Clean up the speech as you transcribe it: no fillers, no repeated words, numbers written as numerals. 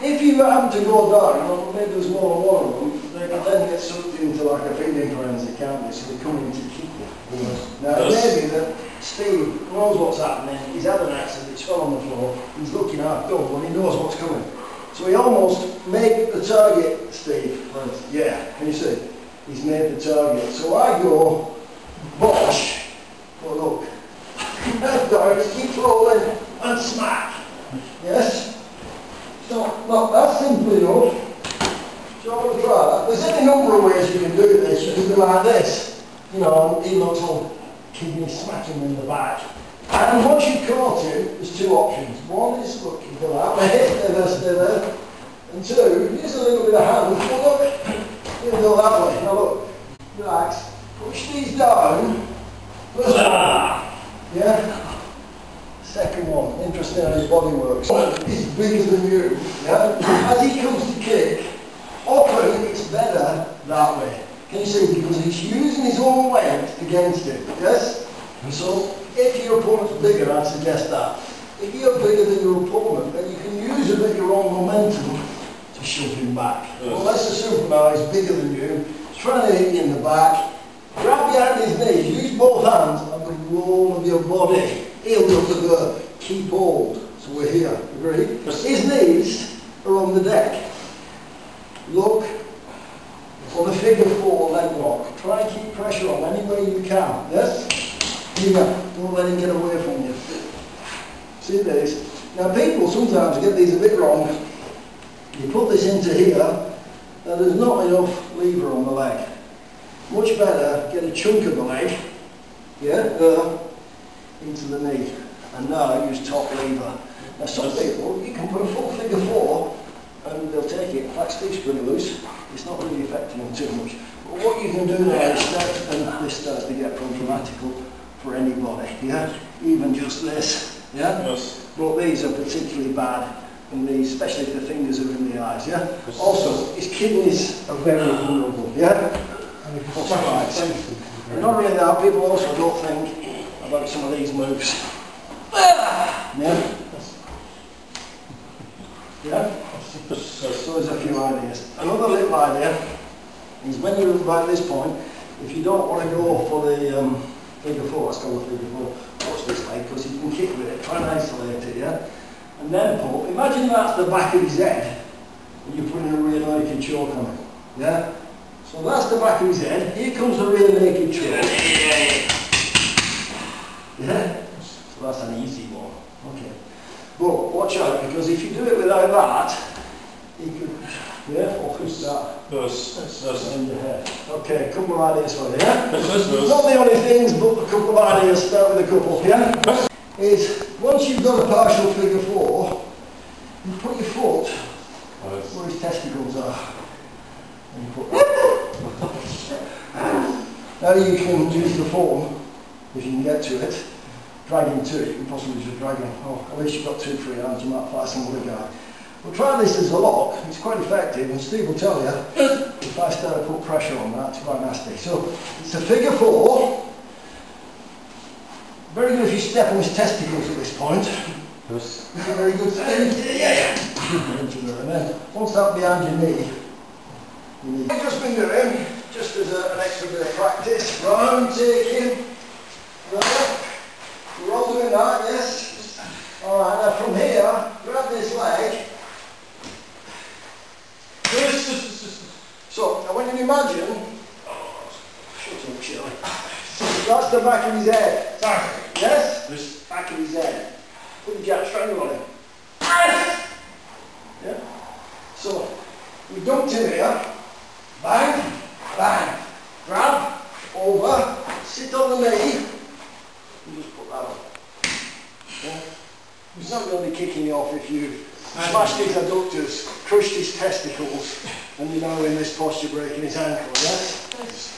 If you happen to go down, well, maybe there's more than one of them, they could then get sucked into like a feeding frenzy, can't they? So they come in to keep you. Mm-hmm. Now maybe that Steve knows what's happening, he's had an accident, he's fell on the floor, he's looking half done, and he knows what's coming. So he almost made the target, Steve. Right. Yeah, can you see? He's made the target. So I go, bosh, but look, that dog keeps rolling and smack. Yes? So, look, that's simply enough. So I'll try that. There's any number of ways you can do this. You can do like this. You know, he looks all kidney smacking in the back. And once you've caught him, there's two options. One is, look, you go out and hit the rest of there. And two, use a little bit of hand. Well, look, you can go that way. Now look, relax. Push these down. First one. Yeah? Second one. Interesting how his body works. He's bigger than you. Yeah? As he comes to kick, often it's better that way. Can you see? Because he's using his own weight against it. Yes? And so, if your opponent's bigger, I suggest that. If you're bigger than your opponent, then you can use a bit of your own momentum to shove him back. Yes. Well, let's assume now he's bigger than you, he's trying to hit you in the back, grab behind his knees, use both hands, and the roll of your body. He'll be able to go, keep hold. So we're here, agree? Yes. His knees are on the deck. Look, on the figure 4 leg lock. Try and keep pressure on any way you can, yes? Don't let him get away from you. See this? Now people sometimes get these a bit wrong. You put this into here, now there's not enough lever on the leg. Much better get a chunk of the leg, yeah, there, into the knee. And now use top lever. Now some people, you can put a full figure 4 and they'll take it. In fact, Steve's pretty loose. It's not really affecting them too much. But what you can do now is step, and this starts to get problematical for anybody, yeah? Even just this, yeah? Yes. But these are particularly bad, and these, especially if the fingers are in the eyes, yeah? Yes. Also, his kidneys are very vulnerable, yeah? And right. Not really that, people also don't think about some of these moves. Yeah? Yeah? So there's a few ideas. Another little idea is when you're by this point, if you don't want to go for the figure 4, let's go with figure 4. Watch this leg, because you can kick with it, try and isolate it, yeah? And then put, imagine that's the back of his head, and you're putting a rear naked choke on it, yeah? So that's the back of his head, here comes the rear naked choke. Yeah? So that's an easy one, okay. But watch out, because if you do it without that, you could, yeah, focus that. Yes. In your head. Okay, a couple of ideas for you, yeah? Yes. Not the only things, but a couple of ideas, start with a couple, yeah? Is, once you've done a partial figure 4, you put your foot where his testicles are. And you put now you can use the form, if you can get to it. Dragging too, you can possibly just drag him. Oh, at least you've got 2 free arms, you might fight some other guy. Well, try this as a lock, it's quite effective, and Steve will tell you, if I start to put pressure on that, it's quite nasty. So, it's a figure 4. Very good if you step on his testicles at this point. Yes. It's a very good thing. Yeah. Once that's behind your knee, just been doing, just as an extra bit of practice, round taking, right, we're all doing that, yes? Alright, now from here, grab this leg. So, now when you imagine, shut up, Shirley. That's the back of his head. Yes? This back of his head. Put your jack triangle on him. Yeah? So, we dumped him here. Bang, bang. Grab, over, sit on the knee. And just put that on. Yeah? He's not going to be kicking you off if you smashed his adductors, crushed his testicles, and you're now in this posture breaking his ankle, yes?